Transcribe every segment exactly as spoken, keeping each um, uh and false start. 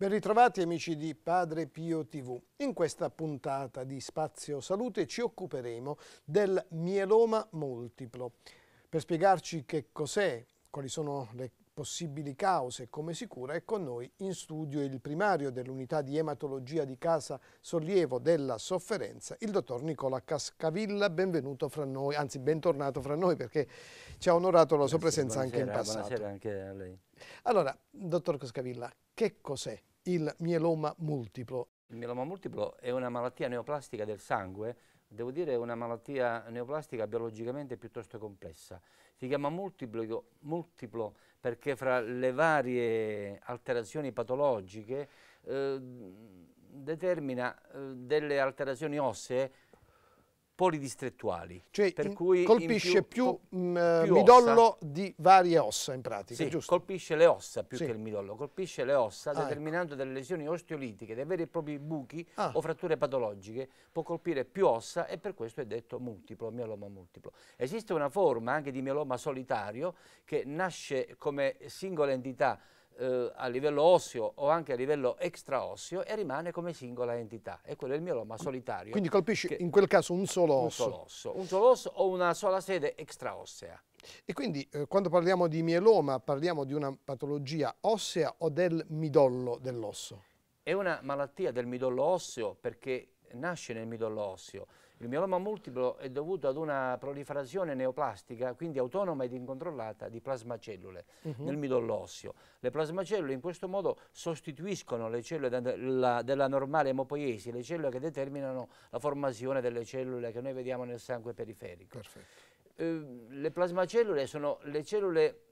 Ben ritrovati amici di Padre Pio ti vu. In questa puntata di Spazio Salute ci occuperemo del mieloma multiplo. Per spiegarci che cos'è, quali sono le possibili cause e come si cura, è con noi in studio il primario dell'unità di ematologia di Casa Sollievo della Sofferenza, il dottor Nicola Cascavilla. Benvenuto fra noi, anzi bentornato fra noi, perché ci ha onorato la sua presenza anche in passato. Buonasera anche a lei. Allora, dottor Cascavilla, che cos'è il mieloma multiplo? Il mieloma multiplo è una malattia neoplastica del sangue, devo dire una malattia neoplastica biologicamente piuttosto complessa. Si chiama multiplo, multiplo perché fra le varie alterazioni patologiche eh, determina eh, delle alterazioni ossee polidistrettuali. Cioè per in, cui colpisce in più, più, mh, più midollo di varie ossa in pratica, sì, giusto? Colpisce le ossa più sì. che il midollo, colpisce le ossa ah, determinando ecco. delle lesioni osteolitiche, dei veri e propri buchi ah. o fratture patologiche, può colpire più ossa e per questo è detto multiplo, mieloma multiplo. Esiste una forma anche di mieloma solitario che nasce come singola entità eh, a livello osseo o anche a livello extraosseo e rimane come singola entità, è quello del mieloma solitario. Quindi colpisce in quel caso un solo osso. Un solo osso, un solo osso o una sola sede extraossea. E quindi eh, quando parliamo di mieloma parliamo di una patologia ossea o del midollo dell'osso? È una malattia del midollo osseo perché nasce nel midollo osseo. Il mieloma multiplo è dovuto ad una proliferazione neoplastica, quindi autonoma ed incontrollata, di plasmacellule uh-huh. nel midollo osseo. Le plasmacellule in questo modo sostituiscono le cellule della, della normale emopoiesi, le cellule che determinano la formazione delle cellule che noi vediamo nel sangue periferico. Eh, le plasmacellule sono le cellule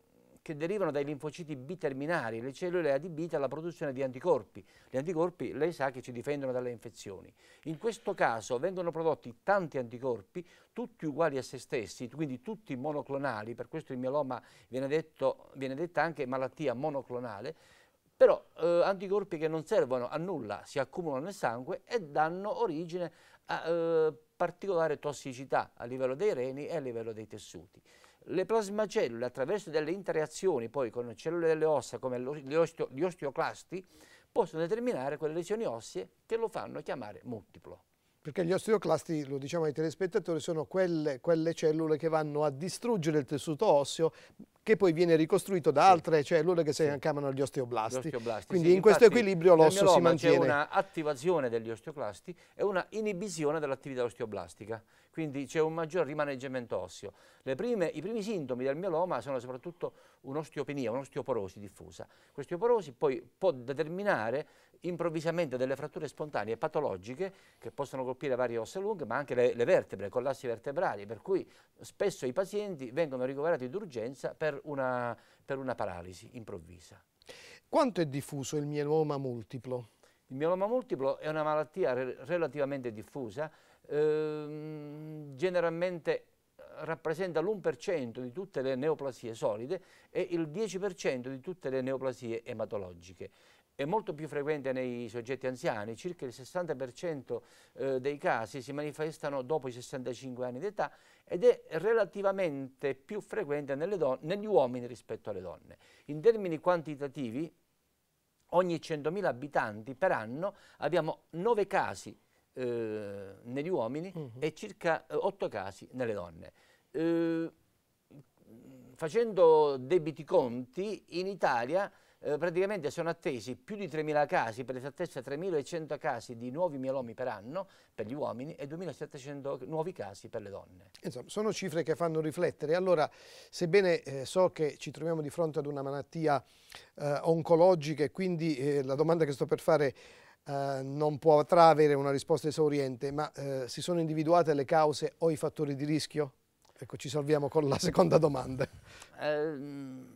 che derivano dai linfociti B-terminari, le cellule adibite alla produzione di anticorpi. Gli anticorpi, lei sa, che ci difendono dalle infezioni. In questo caso vengono prodotti tanti anticorpi, tutti uguali a se stessi, quindi tutti monoclonali, per questo il mieloma viene, detto, viene detta anche malattia monoclonale, però eh, anticorpi che non servono a nulla, si accumulano nel sangue e danno origine a eh, particolare tossicità a livello dei reni e a livello dei tessuti. Le plasmacellule, attraverso delle interazioni poi con cellule delle ossa come gli osteoclasti, possono determinare quelle lesioni ossee che lo fanno chiamare multiplo. Perché gli osteoclasti, lo diciamo ai telespettatori, sono quelle, quelle cellule che vanno a distruggere il tessuto osseo che poi viene ricostruito da altre sì. cellule che si sì. chiamano gli osteoblasti. Gli osteoblasti Quindi sì, in questo equilibrio l'osso si mantiene. C'è un'attivazione degli osteoclasti e una inibizione dell'attività osteoblastica. Quindi c'è un maggior rimaneggiamento osseo. Le prime, I primi sintomi del mieloma sono soprattutto un'osteopenia, un'osteoporosi diffusa. Quest'osteoporosi poi può determinare improvvisamente delle fratture spontanee patologiche che possono colpire varie ossa lunghe, ma anche le, le vertebre, collassi vertebrali, per cui spesso i pazienti vengono ricoverati d'urgenza per una, per una paralisi improvvisa. Quanto è diffuso il mieloma multiplo? Il mieloma multiplo è una malattia re- relativamente diffusa, ehm, generalmente rappresenta l'uno per cento di tutte le neoplasie solide e il dieci per cento di tutte le neoplasie ematologiche. È molto più frequente nei soggetti anziani, circa il sessanta per cento eh, dei casi si manifestano dopo i sessantacinque anni d'età ed è relativamente più frequente nelle negli uomini rispetto alle donne. In termini quantitativi, ogni centomila abitanti per anno abbiamo nove casi eh, negli uomini uh-huh. e circa otto casi nelle donne. Eh, facendo debiti conti, in Italia Eh, praticamente sono attesi più di tremila casi, per esattezza tremilacento casi di nuovi mielomi per anno per gli uomini e duemilasettecento nuovi casi per le donne. Insomma, sono cifre che fanno riflettere. Allora, sebbene eh, so che ci troviamo di fronte ad una malattia eh, oncologica e quindi eh, la domanda che sto per fare eh, non potrà avere una risposta esauriente, ma eh, si sono individuate le cause o i fattori di rischio? Ecco, ci salviamo con la seconda domanda. Eh,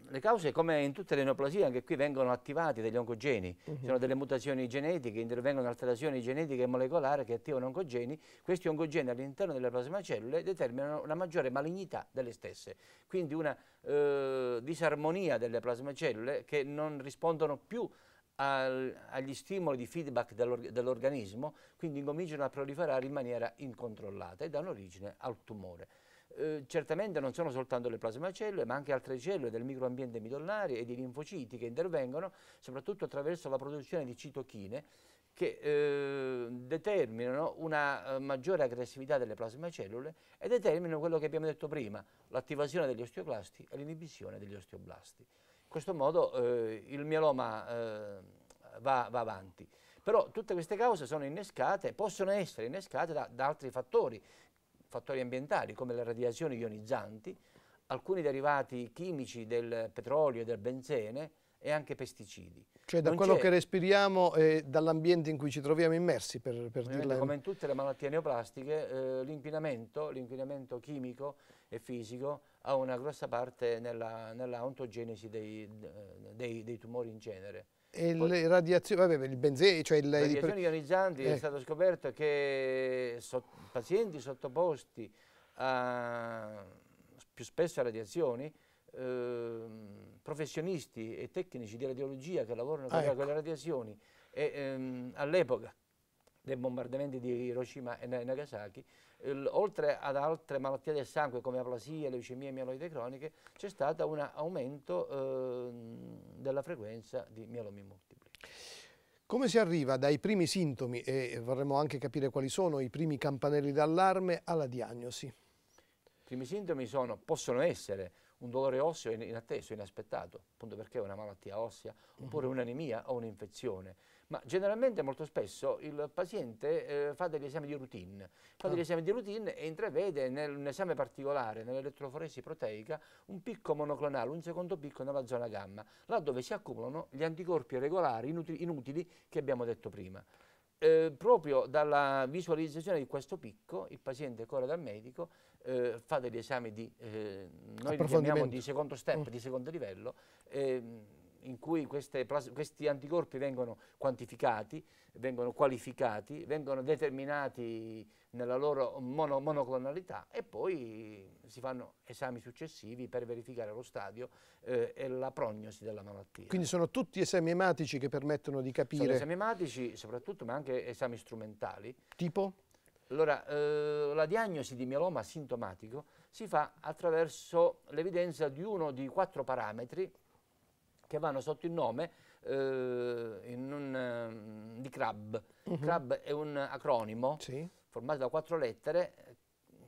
le cause, come in tutte le neoplasie, anche qui vengono attivati degli oncogeni. Uh-huh. Sono delle mutazioni genetiche, intervengono alterazioni genetiche e molecolari che attivano oncogeni. Questi oncogeni all'interno delle plasmacellule determinano una maggiore malignità delle stesse. Quindi una eh, disarmonia delle plasmacellule che non rispondono più al, agli stimoli di feedback dell'organismo, quindi incominciano a proliferare in maniera incontrollata e danno origine al tumore. Eh, certamente non sono soltanto le plasmacellule, ma anche altre cellule del microambiente midollare e di linfociti che intervengono soprattutto attraverso la produzione di citochine che eh, determinano una eh, maggiore aggressività delle plasmacellule e determinano quello che abbiamo detto prima, l'attivazione degli osteoclasti e l'inibizione degli osteoblasti. In questo modo eh, il mieloma eh, va, va avanti. Però tutte queste cause sono innescate, possono essere innescate da, da altri fattori, fattori ambientali come le radiazioni ionizzanti, alcuni derivati chimici del petrolio e del benzene e anche pesticidi. Cioè da non quello che respiriamo e dall'ambiente in cui ci troviamo immersi, per, per dirla. Come in tutte le malattie neoplastiche, eh, l'inquinamento, l'inquinamento chimico e fisico ha una grossa parte nella, nella ontogenesi dei, dei, dei tumori in genere. E Poi, le radiazioni, vabbè, il benzene, cioè le radiazioni ionizzanti, eh. è stato scoperto che so, pazienti sottoposti a, più spesso a radiazioni, eh, professionisti e tecnici di radiologia che lavorano ah, con, ecco. con le radiazioni e ehm, all'epoca dei bombardamenti di Hiroshima e Nagasaki, il, oltre ad altre malattie del sangue come aplasie, leucemie e mieloide croniche, c'è stato un aumento eh, della frequenza di mielomi multipli. Come si arriva dai primi sintomi, e vorremmo anche capire quali sono i primi campanelli d'allarme, alla diagnosi? I primi sintomi sono, possono essere un dolore osseo inatteso, inaspettato, appunto perché è una malattia ossea, oppure un'anemia o un'infezione. Ma generalmente molto spesso il paziente eh, fa degli esami di routine, fa ah. degli esami di routine e intravede nel, un esame particolare, nell'elettroforesi proteica, un picco monoclonale, un secondo picco nella zona gamma, laddove si accumulano gli anticorpi regolari inutili, inutili che abbiamo detto prima. Eh, proprio dalla visualizzazione di questo picco il paziente corre dal medico, eh, fa degli esami di, eh, noi li chiamiamo di secondo step, mm. di secondo livello, eh, in cui queste, questi anticorpi vengono quantificati, vengono qualificati, vengono determinati nella loro mono, monoclonalità e poi si fanno esami successivi per verificare lo stadio eh, e la prognosi della malattia. Quindi sono tutti esami ematici che permettono di capire? Sono esami ematici soprattutto, ma anche esami strumentali. Tipo? Allora, eh, la diagnosi di mieloma sintomatico si fa attraverso l'evidenza di uno di quattro parametri che vanno sotto il nome eh, in un, uh, di Crab. Uh-huh. Crab è un acronimo sì. formato da quattro lettere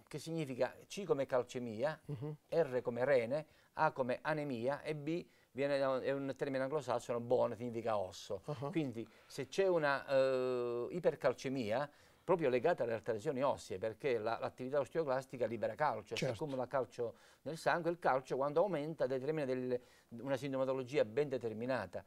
che significa C come calcemia, uh-huh. R come rene, A come anemia e B viene da un, è un termine anglosassone, bone significa osso. Uh-huh. Quindi se c'è una uh, ipercalcemia, proprio legata alle alterazioni ossee, perché l'attività la, osteoclastica libera calcio, certo. si accumula calcio nel sangue, il calcio quando aumenta determina del, una sintomatologia ben determinata.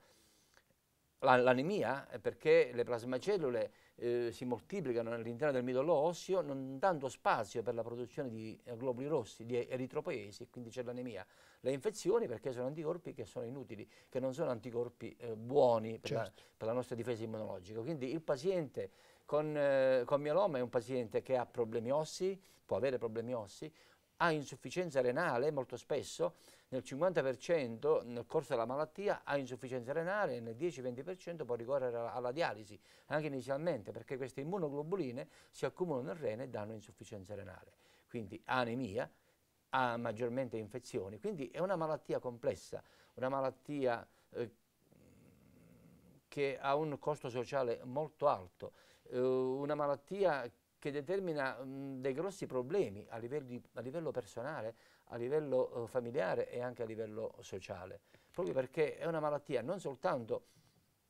L'anemia è perché le plasmacellule eh, si moltiplicano all'interno del midollo osseo non dando spazio per la produzione di globuli rossi, di eritropoiesi, quindi c'è l'anemia. Le infezioni perché sono anticorpi che sono inutili, che non sono anticorpi eh, buoni per, certo. la, per la nostra difesa immunologica. Quindi il paziente con, eh, con mieloma è un paziente che ha problemi ossei, può avere problemi ossei, ha insufficienza renale molto spesso, nel cinquanta per cento nel corso della malattia ha insufficienza renale e nel dieci venti per cento può ricorrere alla, alla dialisi, anche inizialmente, perché queste immunoglobuline si accumulano nel rene e danno insufficienza renale. Quindi ha anemia, ha maggiormente infezioni, quindi è una malattia complessa, una malattia eh, che ha un costo sociale molto alto, eh, una malattia che determina mh, dei grossi problemi a livello, di, a livello personale, a livello uh, familiare e anche a livello sociale, proprio perché è una malattia non soltanto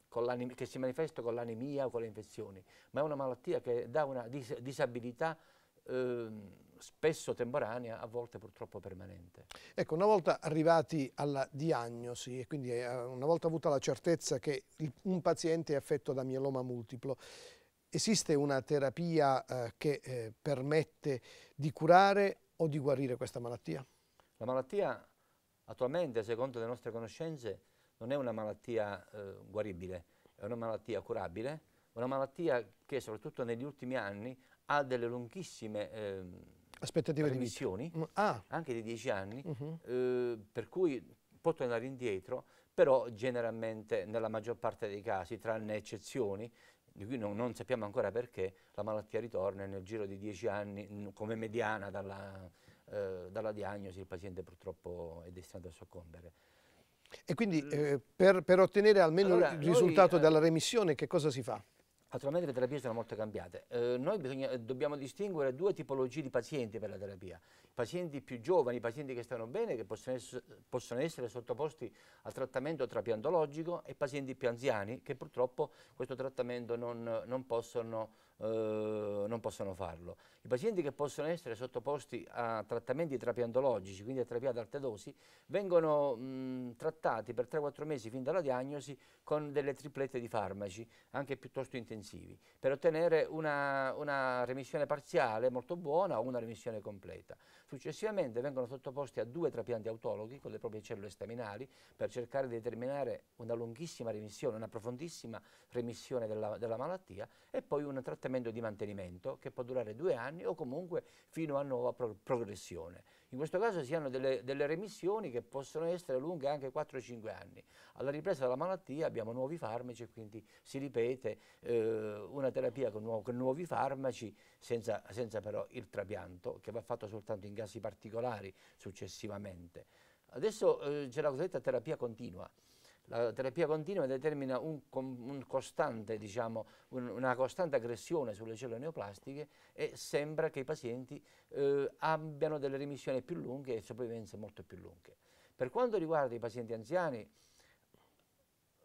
con che si manifesta con l'anemia o con le infezioni, ma è una malattia che dà una dis disabilità eh, spesso temporanea, a volte purtroppo permanente. Ecco, una volta arrivati alla diagnosi e quindi una volta avuta la certezza che il, un paziente è affetto da mieloma multiplo, esiste una terapia eh, che eh, permette di curare o di guarire questa malattia? La malattia attualmente, secondo le nostre conoscenze, non è una malattia eh, guaribile, è una malattia curabile, una malattia che soprattutto negli ultimi anni ha delle lunghissime eh, aspettative di vita, ah. anche di dieci anni, uh-huh. eh, per cui può tornare indietro, però generalmente nella maggior parte dei casi, tranne eccezioni, di cui non, non sappiamo ancora perché, la malattia ritorna nel giro di dieci anni come mediana dalla, eh, dalla diagnosi il paziente purtroppo è destinato a soccombere. E quindi eh, per, per ottenere almeno allora, il risultato noi, della remissione, che cosa si fa? Attualmente le terapie sono molto cambiate. Eh, noi bisogna, dobbiamo distinguere due tipologie di pazienti per la terapia. I pazienti più giovani, i pazienti che stanno bene, che possono, ess possono essere sottoposti al trattamento trapiantologico, e i pazienti più anziani che purtroppo questo trattamento non, non, possono, eh, non possono farlo. I pazienti che possono essere sottoposti a trattamenti trapiantologici, quindi a terapia ad alte dosi, vengono mh, trattati per tre quattro mesi fin dalla diagnosi con delle triplette di farmaci, anche piuttosto intensivi, per ottenere una, una remissione parziale molto buona o una remissione completa. Successivamente vengono sottoposti a due trapianti autologhi con le proprie cellule staminali per cercare di determinare una lunghissima remissione, una profondissima remissione della, della malattia, e poi un trattamento di mantenimento che può durare due anni o comunque fino a nuova pro progressione. In questo caso si hanno delle, delle remissioni che possono essere lunghe anche quattro cinque anni. Alla ripresa della malattia abbiamo nuovi farmaci e quindi si ripete eh, una terapia con, nuovo, con nuovi farmaci senza, senza però il trapianto, che va fatto soltanto in casi particolari successivamente. Adesso eh, c'è la cosiddetta terapia continua. La terapia continua determina un, un costante, diciamo, un, una costante aggressione sulle cellule neoplastiche, e sembra che i pazienti eh, abbiano delle remissioni più lunghe e sopravvivenze molto più lunghe. Per quanto riguarda i pazienti anziani,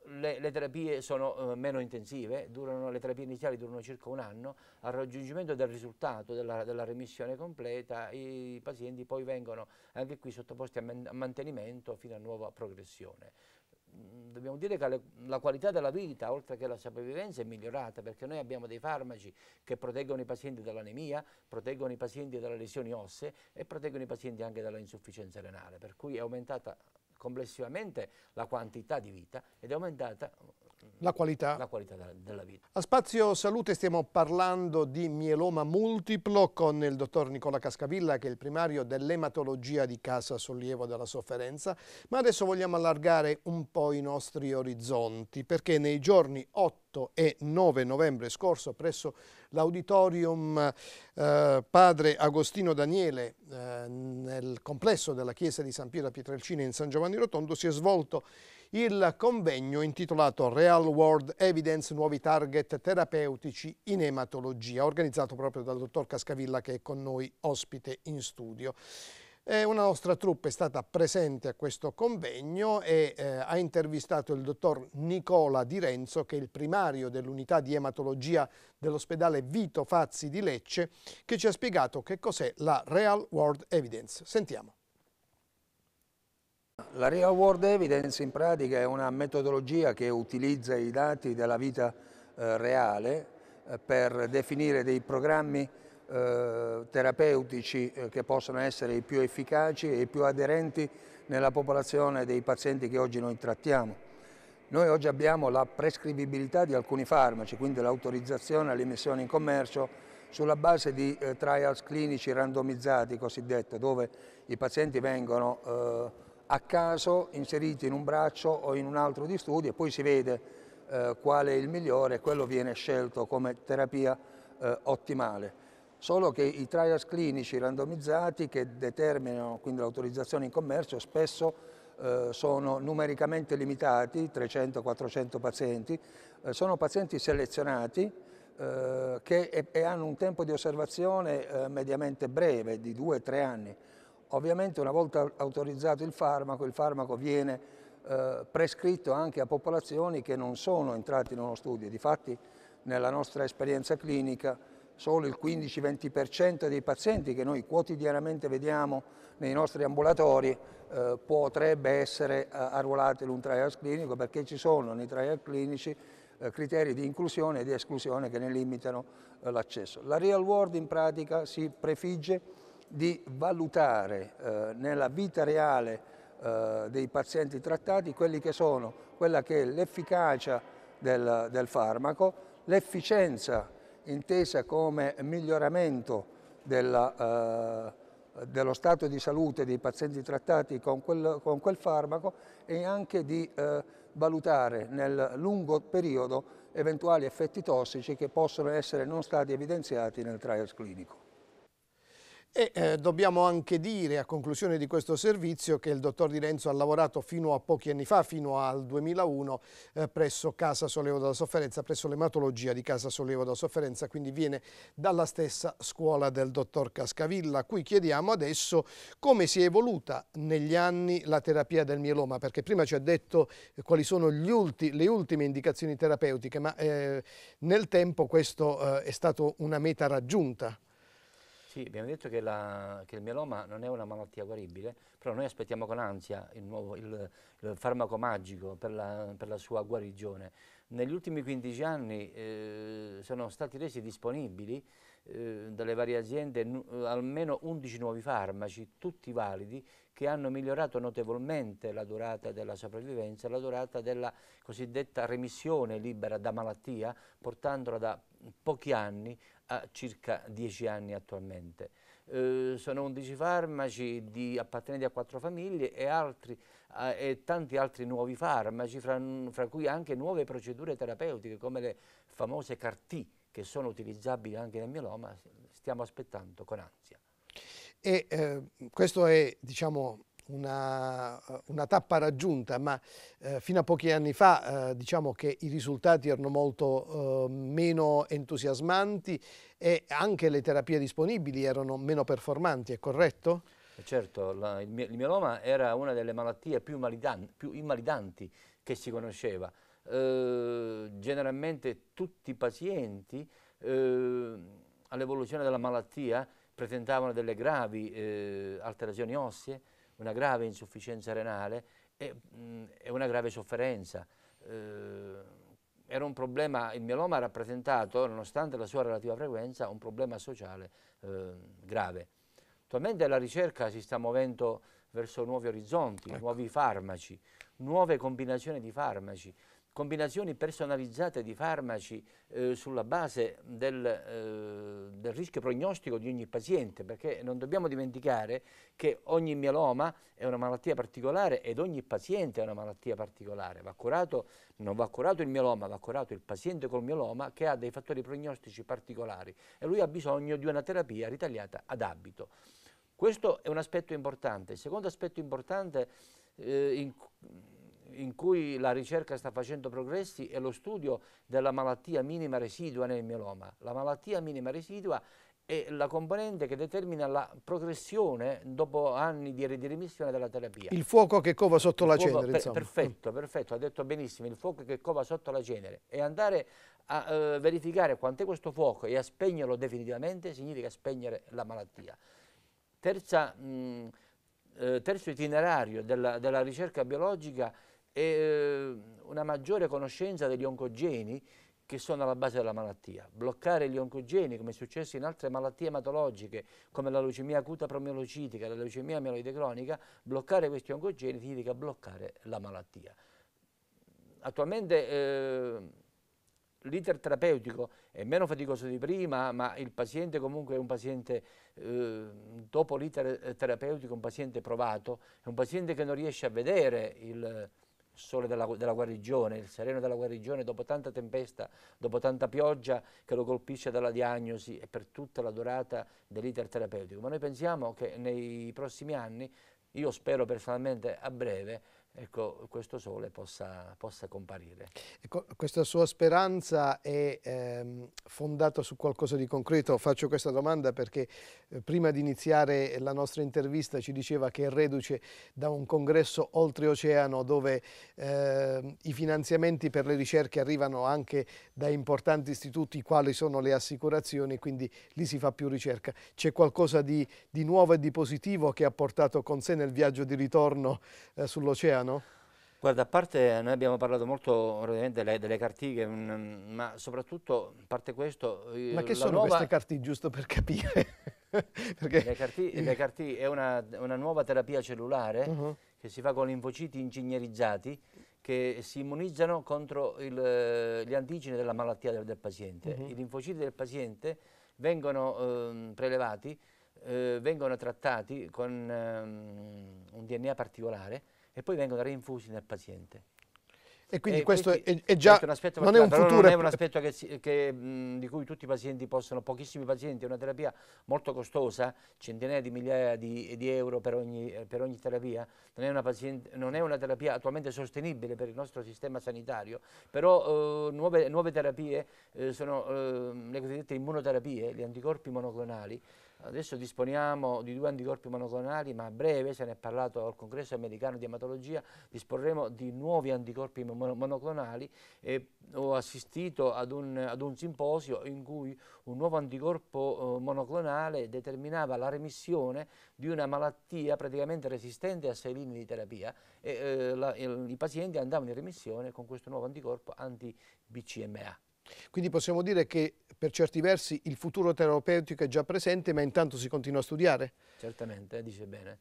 le, le terapie sono eh, meno intensive, durano, le terapie iniziali durano circa un anno. Al raggiungimento del risultato della, della remissione completa, i pazienti poi vengono anche qui sottoposti a, man, a mantenimento fino a nuova progressione. Dobbiamo dire che la qualità della vita, oltre che la sopravvivenza, è migliorata, perché noi abbiamo dei farmaci che proteggono i pazienti dall'anemia, proteggono i pazienti dalle lesioni ossee e proteggono i pazienti anche dall'insufficienza renale, per cui è aumentata complessivamente la quantità di vita ed è aumentata la qualità, la qualità della vita. A Spazio Salute stiamo parlando di mieloma multiplo con il dottor Nicola Cascavilla, che è il primario dell'ematologia di Casa Sollievo della Sofferenza, ma adesso vogliamo allargare un po' i nostri orizzonti, perché nei giorni otto e nove novembre scorso presso l'auditorium eh, Padre Agostino Daniele eh, nel complesso della chiesa di San Pietro a Pietrelcina in San Giovanni Rotondo si è svolto il convegno intitolato Real World Evidence, nuovi target terapeutici in ematologia, organizzato proprio dal dottor Cascavilla, che è con noi ospite in studio. Eh, una nostra troupe è stata presente a questo convegno e eh, ha intervistato il dottor Nicola Di Renzo, che è il primario dell'unità di ematologia dell'ospedale Vito Fazzi di Lecce, che ci ha spiegato che cos'è la Real World Evidence. Sentiamo. La Real World Evidence in pratica è una metodologia che utilizza i dati della vita eh, reale eh, per definire dei programmi eh, terapeutici eh, che possono essere i più efficaci e i più aderenti nella popolazione dei pazienti che oggi noi trattiamo. Noi oggi abbiamo la prescrivibilità di alcuni farmaci, quindi l'autorizzazione all'emissione in commercio sulla base di eh, trials clinici randomizzati, cosiddetti, dove i pazienti vengono eh, a caso inseriti in un braccio o in un altro di studio e poi si vede eh, qual è il migliore e quello viene scelto come terapia eh, ottimale. Solo che i trials clinici randomizzati, che determinano quindi l'autorizzazione in commercio, spesso eh, sono numericamente limitati, trecento quattrocento pazienti, eh, sono pazienti selezionati eh, che e, e hanno un tempo di osservazione eh, mediamente breve, di due tre anni. Ovviamente una volta autorizzato il farmaco, il farmaco viene eh, prescritto anche a popolazioni che non sono entrate in uno studio. Difatti nella nostra esperienza clinica solo il quindici venti per cento dei pazienti che noi quotidianamente vediamo nei nostri ambulatori eh, potrebbe essere eh, arruolato in un trial clinico, perché ci sono nei trial clinici eh, criteri di inclusione e di esclusione che ne limitano eh, l'accesso. La Real World in pratica si prefigge di valutare eh, nella vita reale eh, dei pazienti trattati quelli che sono, quella che è l'efficacia del, del farmaco, l'efficienza intesa come miglioramento della, eh, dello stato di salute dei pazienti trattati con quel, con quel farmaco, e anche di eh, valutare nel lungo periodo eventuali effetti tossici che possono essere non stati evidenziati nel trial clinico. E eh, dobbiamo anche dire, a conclusione di questo servizio, che il dottor Di Renzo ha lavorato fino a pochi anni fa, fino al duemilauno, eh, presso Casa Sollievo della Sofferenza, presso l'ematologia di Casa Sollievo della Sofferenza, quindi viene dalla stessa scuola del dottor Cascavilla, a cui chiediamo adesso come si è evoluta negli anni la terapia del mieloma, perché prima ci ha detto quali sono gli ulti, le ultime indicazioni terapeutiche, ma eh, nel tempo questo eh, è stato una meta raggiunta. Sì, abbiamo detto che, la, che il mieloma non è una malattia guaribile, però noi aspettiamo con ansia il, nuovo, il, il farmaco magico per la, per la sua guarigione. Negli ultimi quindici anni eh, sono stati resi disponibili eh, dalle varie aziende almeno undici nuovi farmaci, tutti validi, che hanno migliorato notevolmente la durata della sopravvivenza, la durata della cosiddetta remissione libera da malattia, portandola da pochi anni a circa dieci anni attualmente. Eh, sono undici farmaci di, appartenenti a quattro famiglie e, altri, eh, e tanti altri nuovi farmaci, fra, fra cui anche nuove procedure terapeutiche come le famose C A R T, che sono utilizzabili anche nel mieloma. Stiamo aspettando con ansia. E eh, questo è, diciamo, Una, una tappa raggiunta, ma eh, fino a pochi anni fa eh, diciamo che i risultati erano molto eh, meno entusiasmanti e anche le terapie disponibili erano meno performanti, è corretto? Certo, la, il, il mieloma era una delle malattie più, invalidan- più invalidanti che si conosceva. Eh, generalmente tutti i pazienti eh, all'evoluzione della malattia presentavano delle gravi eh, alterazioni ossee, una grave insufficienza renale e, mh, e una grave sofferenza. Eh, era un problema, il mieloma ha rappresentato, nonostante la sua relativa frequenza, un problema sociale eh, grave. Attualmente la ricerca si sta muovendo verso nuovi orizzonti, ecco. nuovi farmaci, nuove combinazioni di farmaci, combinazioni personalizzate di farmaci eh, sulla base del, eh, del rischio prognostico di ogni paziente, perché non dobbiamo dimenticare che ogni mieloma è una malattia particolare ed ogni paziente è una malattia particolare. Va curato, non va curato il mieloma, va curato il paziente col mieloma che ha dei fattori prognostici particolari e lui ha bisogno di una terapia ritagliata ad abito. Questo è un aspetto importante. Il secondo aspetto importante eh, in in cui la ricerca sta facendo progressi è lo studio della malattia minima residua nel mieloma. La malattia minima residua è la componente che determina la progressione dopo anni di remissione della terapia. Il fuoco che cova sotto il la fuoco, cenere, per, insomma. Perfetto, perfetto, ha detto benissimo, il fuoco che cova sotto la cenere. E andare a eh, verificare quant'è questo fuoco e a spegnerlo definitivamente significa spegnere la malattia. Terza, mh, eh, terzo itinerario della, della ricerca biologica e una maggiore conoscenza degli oncogeni che sono alla base della malattia. Bloccare gli oncogeni, come è successo in altre malattie ematologiche, come la leucemia acuta promielocitica, la leucemia mieloide cronica, bloccare questi oncogeni significa bloccare la malattia. Attualmente eh, l'iter terapeutico è meno faticoso di prima, ma il paziente comunque è un paziente, eh, dopo l'iter terapeutico, un paziente provato, è un paziente che non riesce a vedere il sole della, della guarigione, il sereno della guarigione dopo tanta tempesta, dopo tanta pioggia che lo colpisce dalla diagnosi e per tutta la durata dell'iter terapeutico. Ma noi pensiamo che nei prossimi anni, io spero personalmente a breve, ecco, questo sole possa, possa comparire. Ecco, questa sua speranza è ehm, fondata su qualcosa di concreto? Faccio questa domanda perché eh, prima di iniziare la nostra intervista ci diceva che è reduce da un congresso oltreoceano dove eh, i finanziamenti per le ricerche arrivano anche da importanti istituti quali sono le assicurazioni, quindi lì si fa più ricerca. C'è qualcosa di, di nuovo e di positivo che ha portato con sé nel viaggio di ritorno eh, sull'oceano? No? Guarda, a parte noi abbiamo parlato molto delle, delle cartiche, ma soprattutto, a parte questo... Ma che sono nuova... queste cartiche, giusto per capire? Perché... Le cartiche carti è una, una nuova terapia cellulare uh-huh. che si fa con linfociti ingegnerizzati che si immunizzano contro il, gli antigeni della malattia del, del paziente. Uh-huh. I linfociti del paziente vengono eh, prelevati, eh, vengono trattati con eh, un D N A particolare e poi vengono reinfusi nel paziente. E quindi e questo quindi è, è già un aspetto non è un però futuro. Non è un aspetto che si, che, mh, di cui tutti i pazienti possono, pochissimi pazienti, è una terapia molto costosa, centinaia di migliaia di, di euro per ogni, per ogni terapia, non è, una paziente, non è una terapia attualmente sostenibile per il nostro sistema sanitario, però eh, nuove, nuove terapie eh, sono eh, le cosiddette immunoterapie, gli anticorpi monoclonali. Adesso disponiamo di due anticorpi monoclonali, ma a breve, se ne è parlato al congresso americano di ematologia, disporremo di nuovi anticorpi monoclonali e ho assistito ad un, ad un simposio in cui un nuovo anticorpo eh, monoclonale determinava la remissione di una malattia praticamente resistente a sei linee di terapia e eh, la, il, i pazienti andavano in remissione con questo nuovo anticorpo anti B C M A. Quindi possiamo dire che per certi versi il futuro terapeutico è già presente, ma intanto si continua a studiare? Certamente, dice bene.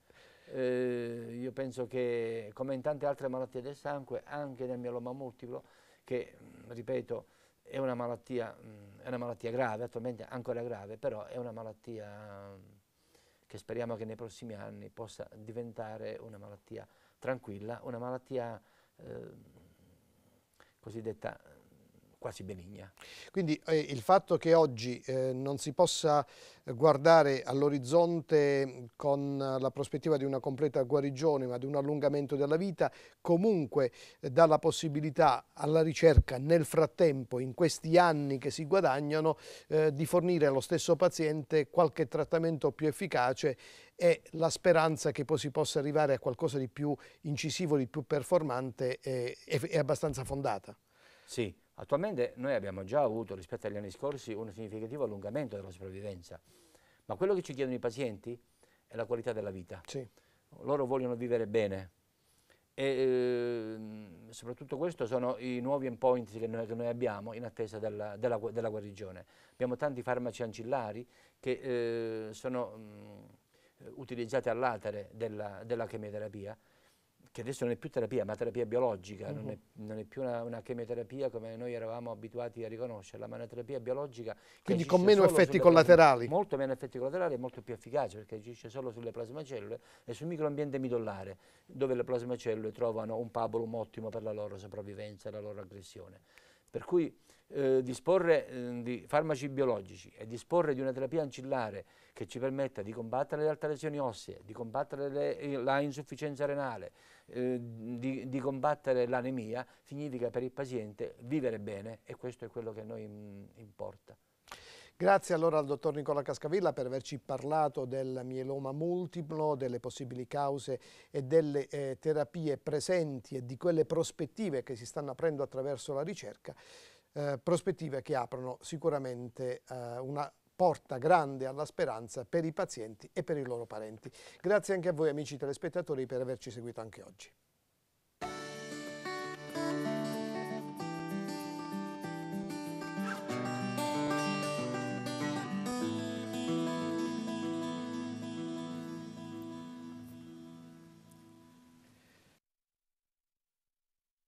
Eh, io penso che, come in tante altre malattie del sangue, anche nel mieloma multiplo, che ripeto è una malattia, è una malattia grave, attualmente ancora grave, però è una malattia che speriamo che nei prossimi anni possa diventare una malattia tranquilla, una malattia eh, cosiddetta quasi benigna. Quindi eh, il fatto che oggi eh, non si possa guardare all'orizzonte con la prospettiva di una completa guarigione, ma di un allungamento della vita, comunque eh, dà la possibilità alla ricerca nel frattempo, in questi anni che si guadagnano, eh, di fornire allo stesso paziente qualche trattamento più efficace e la speranza che poi si possa arrivare a qualcosa di più incisivo, di più performante eh, è, è abbastanza fondata. Sì. Attualmente noi abbiamo già avuto, rispetto agli anni scorsi, un significativo allungamento della sopravvivenza, ma quello che ci chiedono i pazienti è la qualità della vita. Sì. Loro vogliono vivere bene e eh, soprattutto questo sono i nuovi endpoint che, che noi abbiamo in attesa della, della, della guarigione. Abbiamo tanti farmaci ancillari che eh, sono mh, utilizzati all'atere della, della chemioterapia, che adesso non è più terapia, ma terapia biologica, uh-huh. non, è, non è più una, una chemioterapia come noi eravamo abituati a riconoscerla, ma una terapia biologica. Quindi con meno effetti collaterali. Molto meno effetti collaterali e molto più efficace, perché agisce solo sulle plasmacellule e sul microambiente midollare, dove le plasmacellule trovano un pabulum ottimo per la loro sopravvivenza e la loro aggressione. Per cui eh, disporre eh, di farmaci biologici e disporre di una terapia ancillare che ci permetta di combattere le altalesioni ossee, di combattere le, la insufficienza renale, eh, di, di combattere l'anemia, significa per il paziente vivere bene, e questo è quello che a noi mh, importa. Grazie allora al dottor Nicola Cascavilla per averci parlato del mieloma multiplo, delle possibili cause e delle eh, terapie presenti e di quelle prospettive che si stanno aprendo attraverso la ricerca, eh, prospettive che aprono sicuramente eh, una porta grande alla speranza per i pazienti e per i loro parenti. Grazie anche a voi amici telespettatori per averci seguito anche oggi.